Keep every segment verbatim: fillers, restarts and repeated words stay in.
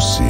see.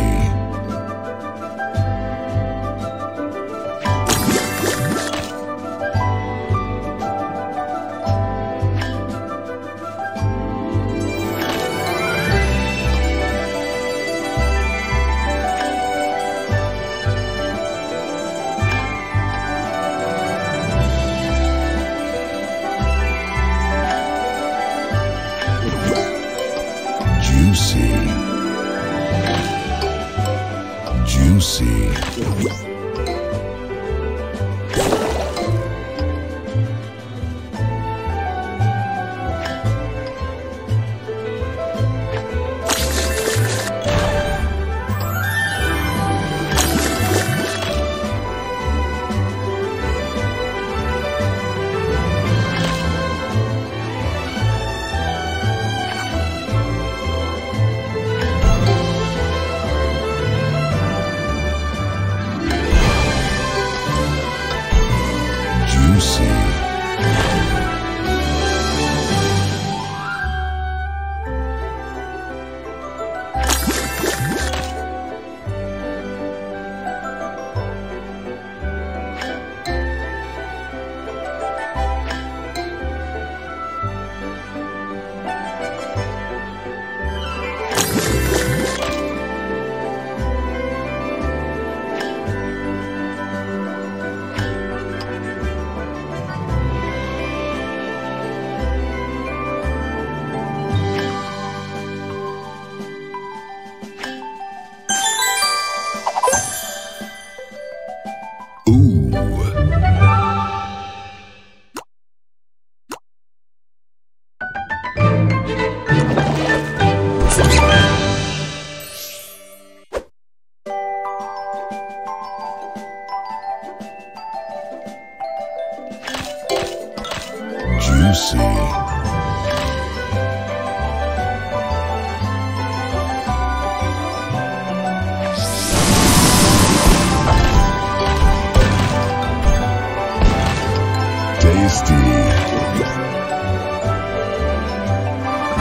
Juicy, juicy,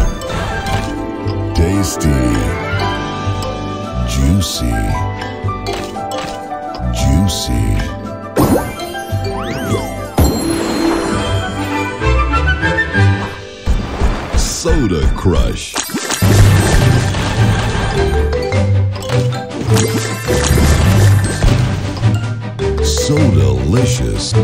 juicy. Tasty, juicy, juicy. Soda Crush. So delicious.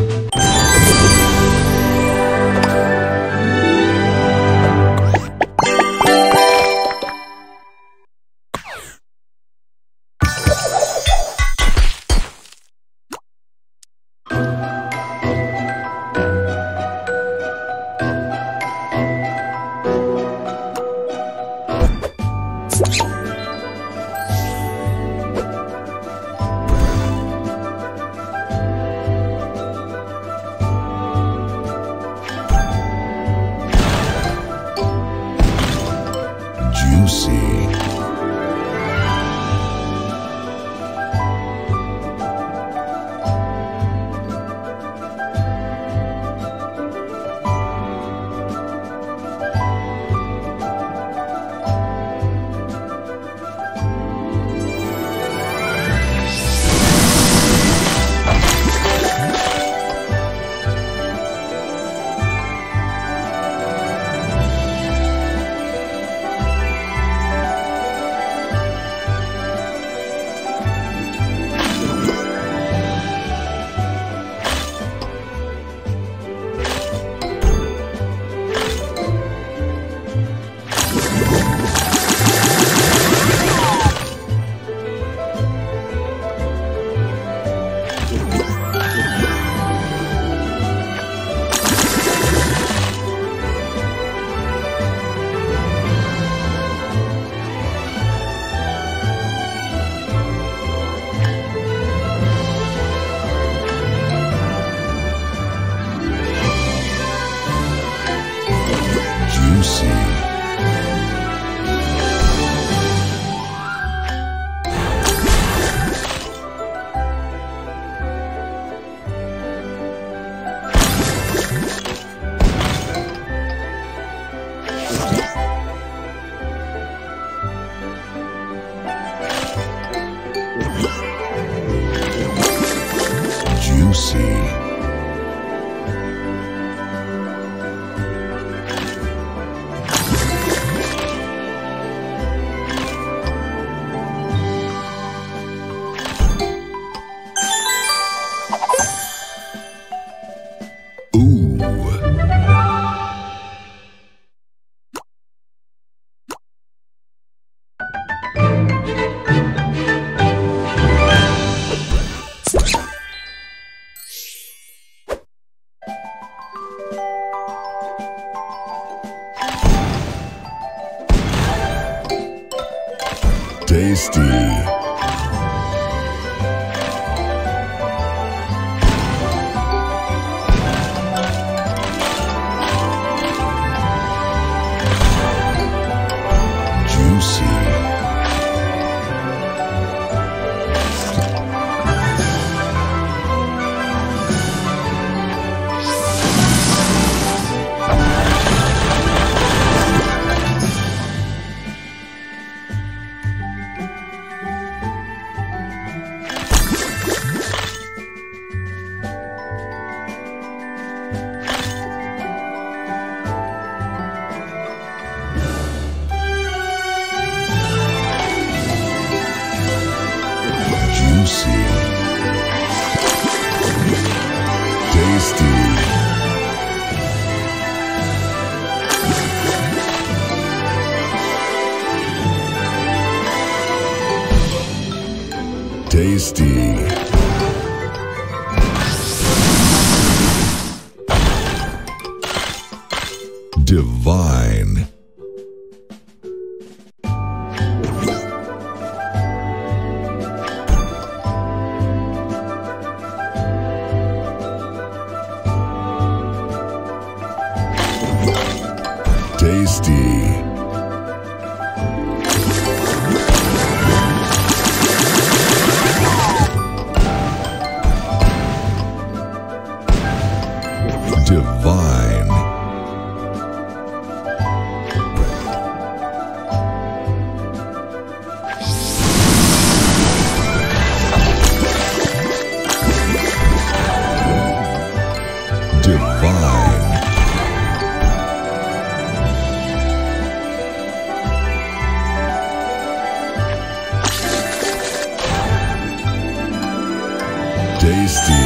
you see. Tasty. Tasty. Divine. Tasty. Divine. Divine. Tasty.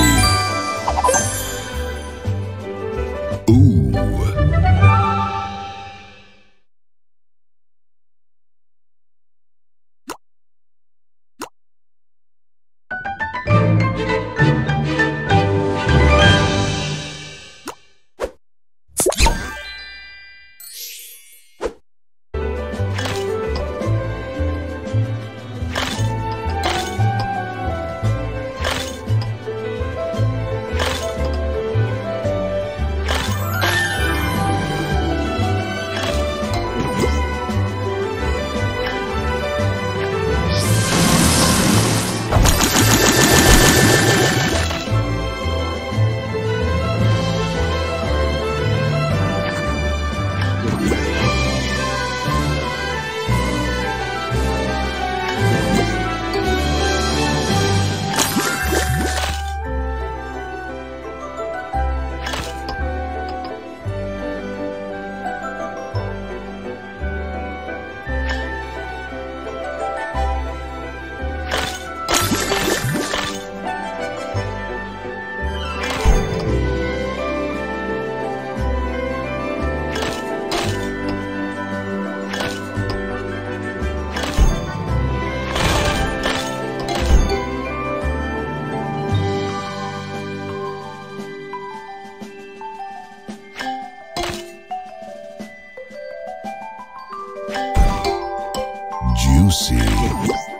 Juicy.